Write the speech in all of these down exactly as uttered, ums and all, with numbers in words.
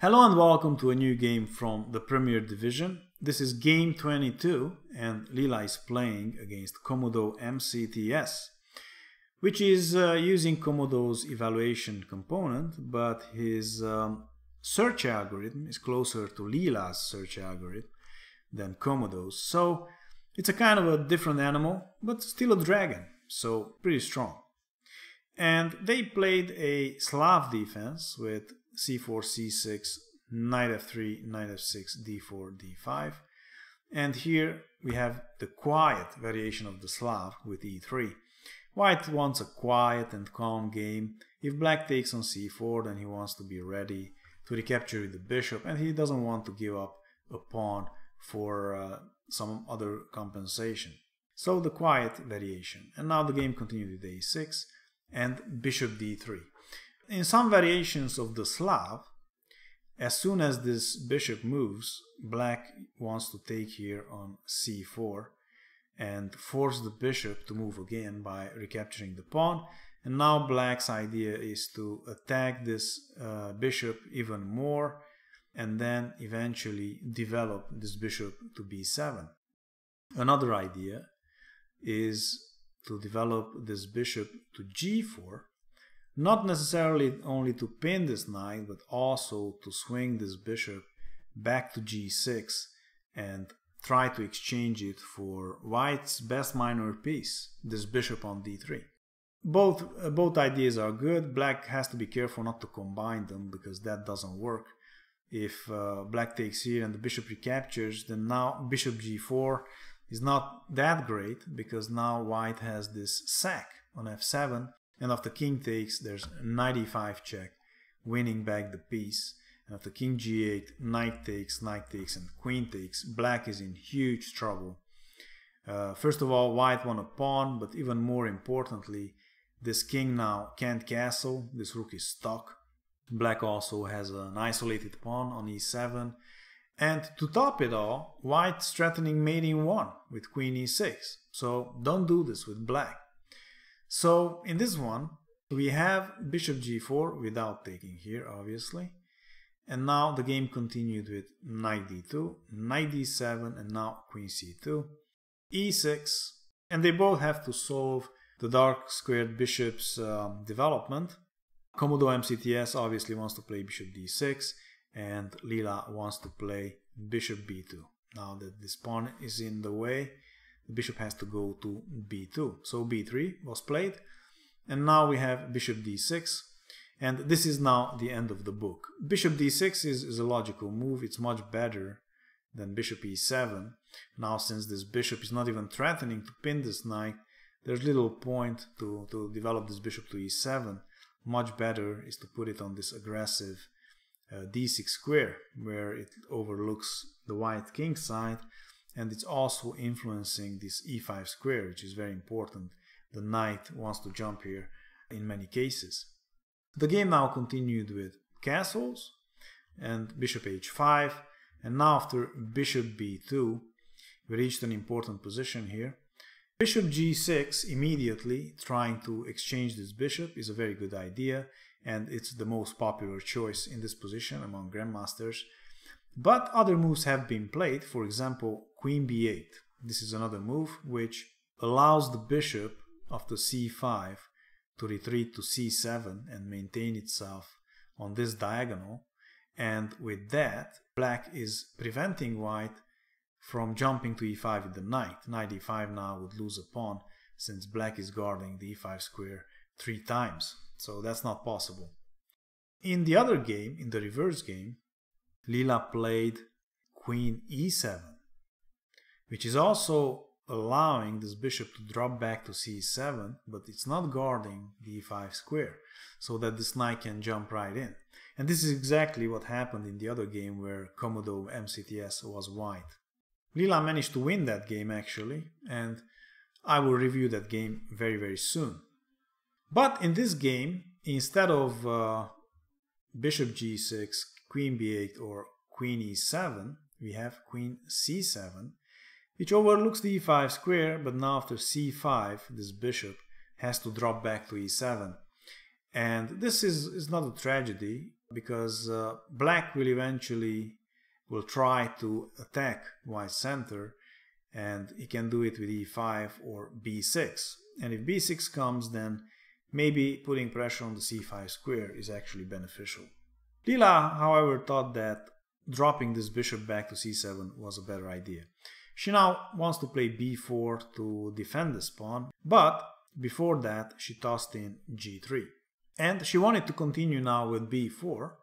Hello and welcome to a new game from the Premier Division. This is game twenty-two and Leela is playing against Komodo M C T S, which is uh, using Komodo's evaluation component, but his um, search algorithm is closer to Leela's search algorithm than Komodo's. So it's a kind of a different animal, but still a dragon, so pretty strong. And they played a Slav defense with c four, c six, knight f three, knight f six, d four, d five. And here we have the quiet variation of the Slav with e three. White wants a quiet and calm game. If black takes on c four, then he wants to be ready to recapture the bishop, and he doesn't want to give up a pawn for uh, some other compensation. So the quiet variation. And now the game continued with a six and bishop d three. In some variations of the Slav, as soon as this bishop moves, black wants to take here on c four and force the bishop to move again by recapturing the pawn. And now black's idea is to attack this uh, bishop even more and then eventually develop this bishop to b seven. Another idea is to develop this bishop to g four. Not necessarily only to pin this knight, but also to swing this bishop back to g six and try to exchange it for white's best minor piece, this bishop on d three. Both, uh, both ideas are good. Black has to be careful not to combine them because that doesn't work. If uh, black takes here and the bishop recaptures, then now bishop g four is not that great because now white has this sack on f seven. And after king takes, there's knight e five check, winning back the piece. And after king g eight, knight takes, knight takes, and queen takes, black is in huge trouble. Uh, first of all, white won a pawn, but even more importantly, this king now can't castle. This rook is stuck. Black also has an isolated pawn on e seven. And to top it all, white's threatening mate in one with queen e six. So don't do this with black. So in this one, we have bishop g four without taking here, obviously. And now the game continued with knight d two, knight d seven, and now queen c two, e six. And they both have to solve the dark squared bishop's um, development. Komodo M C T S obviously wants to play bishop d six, and Leela wants to play bishop b two. Now that this pawn is in the way, the bishop has to go to b two. So b three was played. And now we have bishop d six. And this is now the end of the book. Bishop d six is, is a logical move. It's much better than bishop e seven. Now, since this bishop is not even threatening to pin this knight, there's little point to, to develop this bishop to e seven. Much better is to put it on this aggressive uh, d six square, where it overlooks the white king side. And it's also influencing this e five square, which is very important. The knight wants to jump here in many cases. The game now continued with castles and bishop h five. And now after bishop b two, we reached an important position here. Bishop g six immediately trying to exchange this bishop is a very good idea. And it's the most popular choice in this position among grandmasters. But other moves have been played, for example, queen b eight. This is another move which allows the bishop after c five to retreat to c seven and maintain itself on this diagonal. And with that, black is preventing white from jumping to e five with the knight. Knight e five now would lose a pawn since black is guarding the e five square three times. So that's not possible. In the other game, in the reverse game, Leela played queen e seven, which is also allowing this bishop to drop back to c seven, but it's not guarding the e five square, so that this knight can jump right in. And this is exactly what happened in the other game where Komodo M C T S was white. Leela managed to win that game, actually, and I will review that game very, very soon. But in this game, instead of uh, bishop g six, queen b eight, or queen e seven, we have queen c seven, which overlooks the e five square, but now after c five, this bishop has to drop back to e seven. And this is, is not a tragedy. because uh, black will eventually will try to attack white's center, and he can do it with e five or b six. And if b six comes, then maybe putting pressure on the c five square is actually beneficial. Leela, however, thought that dropping this bishop back to c seven was a better idea. She now wants to play b four to defend this pawn, but before that she tossed in g three. And she wanted to continue now with b four,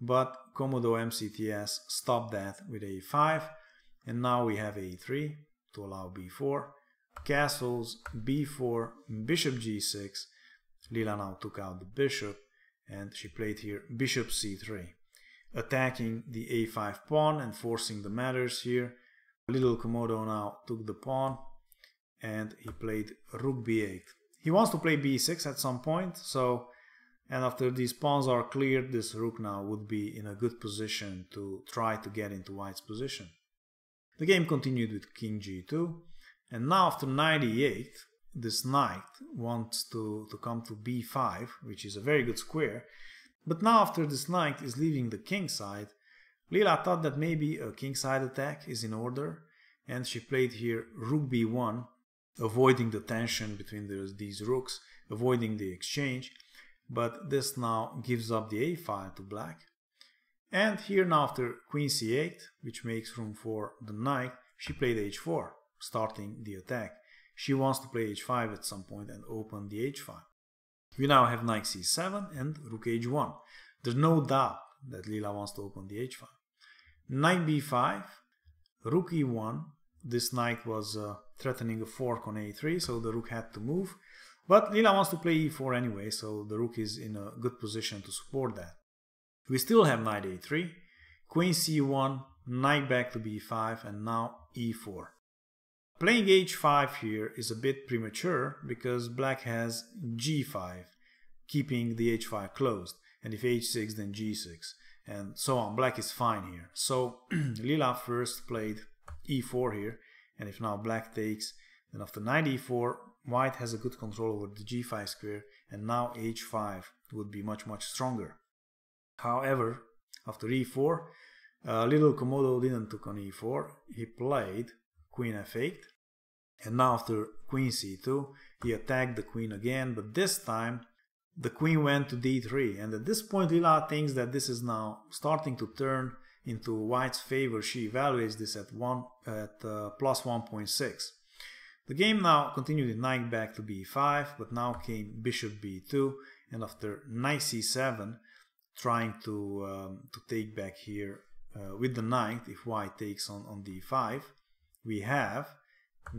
but Komodo M C T S stopped that with a five, and now we have a three to allow b four, castles, b four, bishop g six. Leela now took out the bishop, and she played here bishop c three, attacking the a five pawn and forcing the matters here. Little Komodo now took the pawn, and he played rook b eight. He wants to play b six at some point, so and after these pawns are cleared, this rook now would be in a good position to try to get into white's position. The game continued with king g two, and now after knight e eight, this knight wants to, to come to b five, which is a very good square. But now after this knight is leaving the king side, Leela thought that maybe a kingside attack is in order, and she played here rook b one, avoiding the tension between the, these rooks, avoiding the exchange. But this now gives up the a file to black. And here now after queen c eight, which makes room for the knight, she played h four, starting the attack. She wants to play h five at some point and open the h file. We now have knight c seven and rook h one. There's no doubt that Leela wants to open the h file. Knight b five, rook e one. This knight was uh, threatening a fork on a three, so the rook had to move. But Leela wants to play e four anyway, so the rook is in a good position to support that. We still have knight a three, queen c one, knight back to b five, and now e four. Playing h five here is a bit premature because black has g five, keeping the h file closed. And if h six, then g six, and so on. Black is fine here. So Leela first played e four here, and if now black takes, then after knight e four, white has a good control over the g five square, and now h five would be much, much stronger. However, after e four, uh, little Komodo didn't took on e four. He played queen f eight, and now after queen c two, he attacked the queen again, but this time the queen went to d three, and at this point Leela thinks that this is now starting to turn into white's favor. She evaluates this at one at uh, plus one point six. The game now continued with knight back to b five, but now came bishop b two, and after knight c seven, trying to um, to take back here uh, with the knight. If white takes on on d five, we have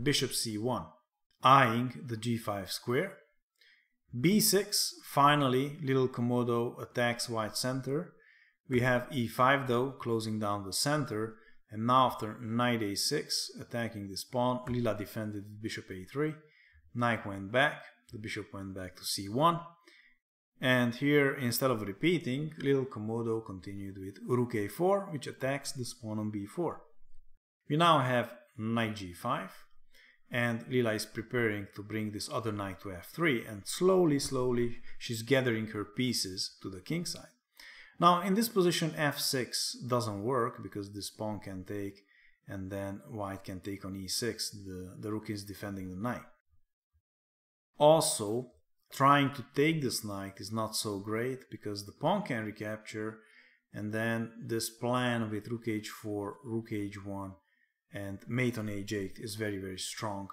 bishop c one, eyeing the g five square. b six, finally, little Komodo attacks white's center. We have e five though, closing down the center. And now after knight a six, attacking this pawn, Leela defended bishop a three. Knight went back, the bishop went back to c one. And here, instead of repeating, little Komodo continued with rook a four, which attacks this pawn on b four. We now have knight g five. And Leela is preparing to bring this other knight to f three, and slowly, slowly, she's gathering her pieces to the king side. Now, in this position, f six doesn't work because this pawn can take, and then white can take on e six. The, the rook is defending the knight. Also, trying to take this knight is not so great because the pawn can recapture, and then this plan with rook h four, rook h one, and mate on h eight is very, very strong.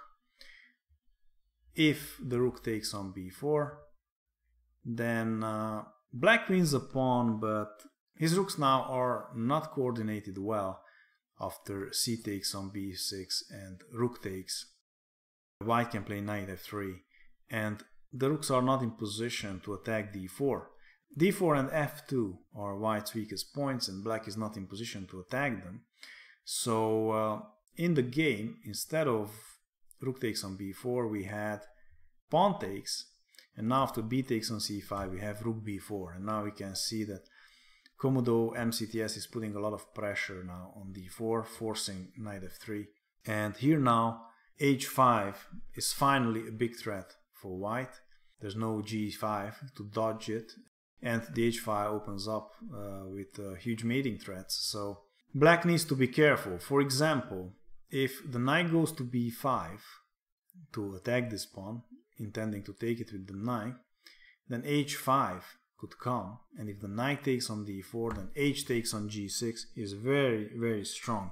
If the rook takes on b four, then uh, black wins a pawn, but his rooks now are not coordinated well. After c takes on b six and rook takes, white can play knight f three, and the rooks are not in position to attack d four. d four and f two are white's weakest points, and black is not in position to attack them. So uh, in the game, instead of rook takes on b four, we had pawn takes, and now after b takes on c five, we have rook b four, and now we can see that Komodo M C T S is putting a lot of pressure now on d four, forcing knight f three, and here now h five is finally a big threat for white. There's no g five to dodge it. and the h five opens up uh, with uh, huge mating threats. So black needs to be careful. For example, if the knight goes to b five to attack this pawn, intending to take it with the knight, then h five could come, and if the knight takes on d four, then h takes on g six is very, very strong.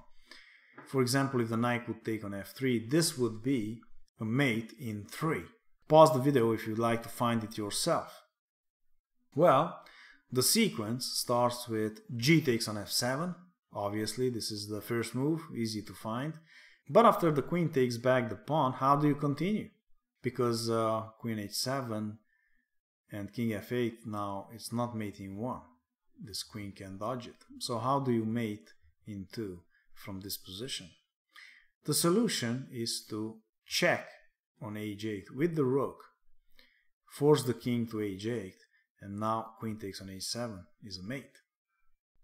For example, if the knight would take on f three, this would be a mate in three. Pause the video if you'd like to find it yourself. Well, the sequence starts with g takes on f seven. Obviously, this is the first move, easy to find. But after the queen takes back the pawn, how do you continue? Because uh, queen h seven and king f eight, now it's not mate in one. This queen can dodge it. So how do you mate in two from this position? The solution is to check on h eight with the rook, force the king to h eight, and now queen takes on h seven is a mate.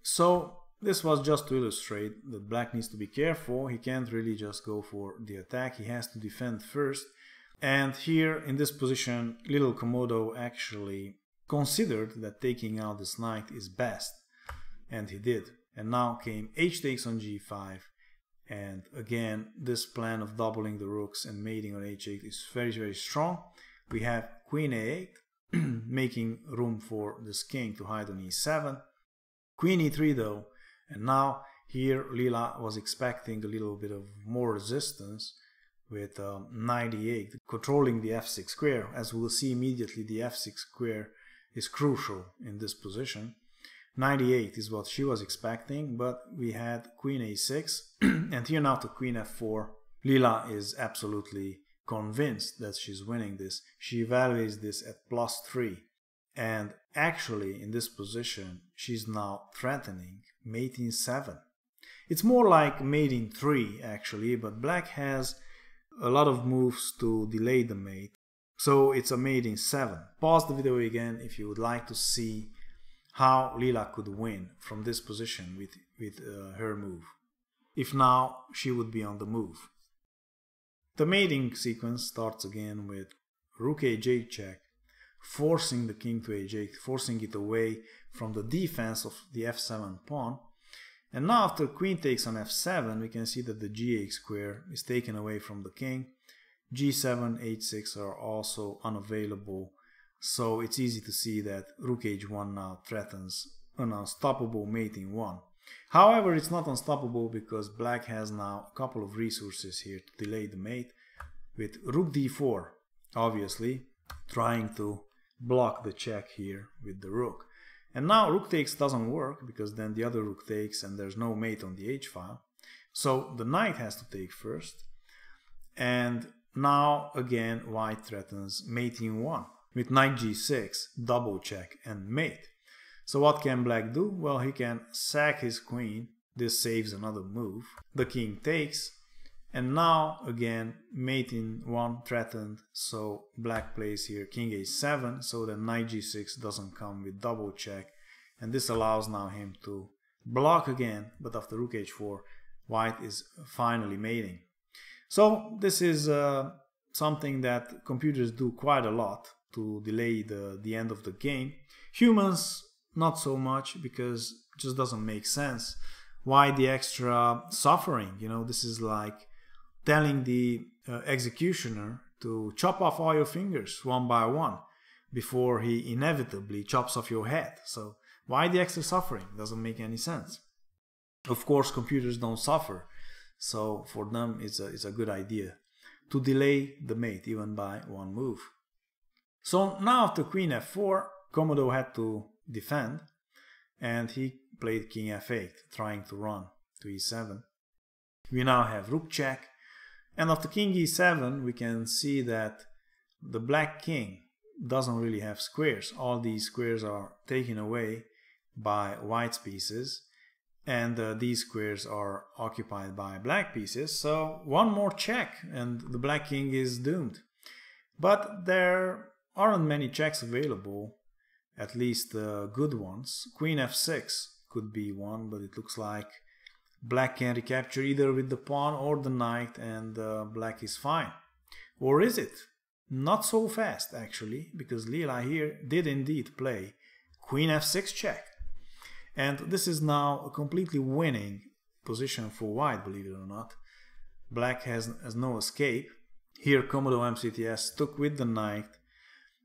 So this was just to illustrate that black needs to be careful. He can't really just go for the attack, he has to defend first. And here in this position, little Komodo actually considered that taking out this knight is best, and he did. And now came h takes on g five, and again this plan of doubling the rooks and mating on h eight is very, very strong. We have queen a eight making room for this king to hide on e seven, queen e three though, and now here Leela was expecting a little bit of more resistance with um, knight e eight controlling the f six square. As we'll see immediately, the f six square is crucial in this position. Knight e eight is what she was expecting, but we had queen a six, and here now to queen f four. Leela is absolutely convinced that she's winning this. She evaluates this at plus three, and actually in this position she's now threatening mate in seven. It's more like mate in three actually, but black has a lot of moves to delay the mate, so it's a mate in seven. Pause the video again if you would like to see how Leela could win from this position with, with uh, her move, if now she would be on the move. The mating sequence starts again with rook a eight check, forcing the king to a eight, forcing it away from the defense of the f seven pawn. And now after queen takes on f seven, we can see that the g eight square is taken away from the king. g seven, h six are also unavailable. So it's easy to see that rook h one now threatens an unstoppable mate in one. However, it's not unstoppable because black has now a couple of resources here to delay the mate, with rook d four, obviously trying to block the check here with the rook. And now rook takes doesn't work because then the other rook takes and there's no mate on the h-file. So the knight has to take first. And now again white threatens mate in one, with knight g six, double check and mate. So what can black do? Well, he can sack his queen. This saves another move. The king takes, and now again mate in one threatened, so black plays here king a seven, so that knight g six doesn't come with double check, and this allows now him to block again. But after rook h four, white is finally mating. So this is uh, something that computers do quite a lot to delay the, the end of the game. Humans, not so much, because it just doesn't make sense. Why the extra suffering? You know, this is like telling the uh, executioner to chop off all your fingers one by one before he inevitably chops off your head. So why the extra suffering? Doesn't make any sense. Of course, computers don't suffer, so for them it's a, it's a good idea to delay the mate even by one move. So now after queen f four, Komodo had to defend, and he played king f eight, trying to run to e seven. We now have rook check, and after king e seven we can see that the black king doesn't really have squares. All these squares are taken away by white's pieces, and uh, these squares are occupied by black pieces. So one more check and the black king is doomed. But there aren't many checks available, at least uh, good ones. Queen f six could be one, but it looks like black can recapture either with the pawn or the knight, and uh, black is fine. Or is it? Not so fast actually, because Leela here did indeed play Queen f six check. And this is now a completely winning position for white, believe it or not. Black has, has no escape. Here Komodo M C T S took with the knight,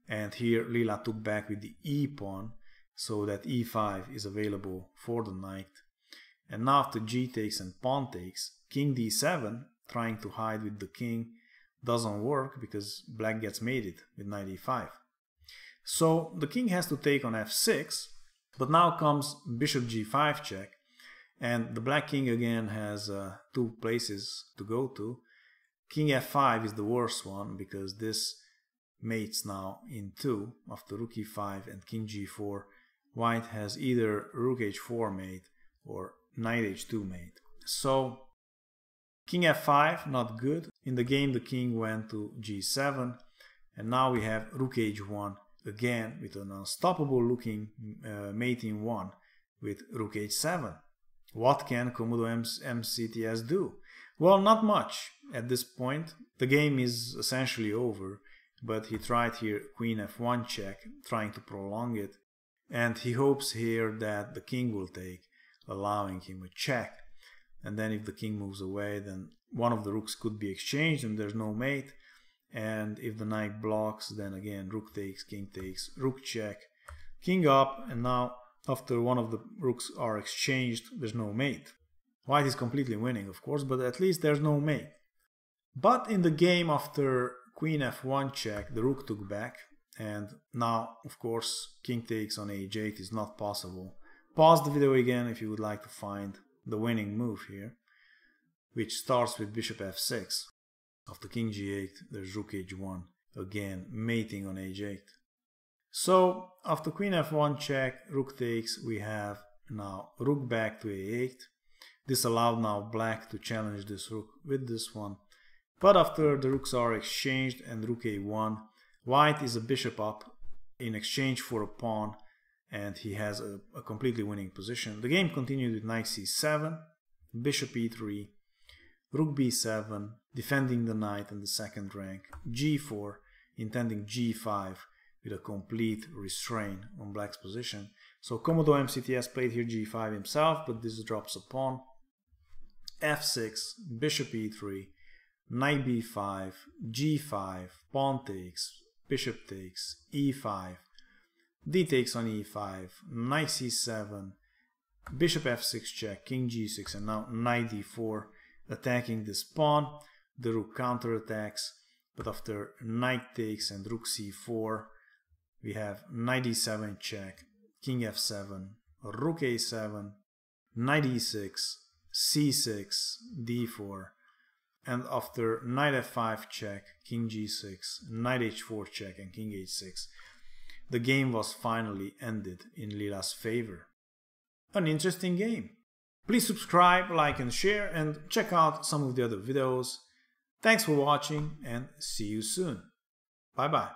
and here Leela took back with the e-pawn, so that e five is available for the knight. And now after g takes and pawn takes, king d seven, trying to hide with the king, doesn't work because black gets mated with knight e five. So the king has to take on f six, but now comes bishop g five check, and the black king again has uh, two places to go to. King f five is the worst one because this mates now in two after rook e five and king g four. White has either rook h four mate or knight h two mate. So king f five, not good. In the game the king went to g seven, and now we have rook h one again with an unstoppable looking uh, mate in one with rook h seven. What can Komodo M C T S do? Well, not much at this point. The game is essentially over, but he tried here queen f one check, trying to prolong it, and he hopes here that the king will take, allowing him a check. And then if the king moves away, then one of the rooks could be exchanged and there's no mate. And if the knight blocks, then again rook takes, king takes, rook check, king up, and now after one of the rooks are exchanged, there's no mate. White is completely winning, of course, but at least there's no mate. But in the game after queen f one check, the rook took back, and now, of course, king takes on h eight is not possible. Pause the video again if you would like to find the winning move here, which starts with bishop f six. After king g eight, there's rook h one, again mating on h eight. So after queen f one check, rook takes, we have now rook back to a eight. This allowed now black to challenge this rook with this one. But after the rooks are exchanged and rook a one, white is a bishop up in exchange for a pawn, and he has a, a completely winning position. The game continued with knight c seven, bishop e three, rook b seven, defending the knight in the second rank, g four, intending g five with a complete restraint on black's position. So Komodo M C T S played here g five himself, but this drops a pawn. f six, bishop e three, knight b five, g five, pawn takes, bishop takes, e five, d takes on e five, knight c seven, bishop f six check, king g six, and now knight d four, attacking this pawn. The rook counterattacks, but after knight takes and rook c four, we have knight e seven check, king f seven, rook a seven, knight e six, c six, d four, and after knight f five check, king g six, knight h four check, and king h six. The game was finally ended in Leela's favor. An interesting game. Please subscribe, like and share, and check out some of the other videos. Thanks for watching and see you soon. Bye bye.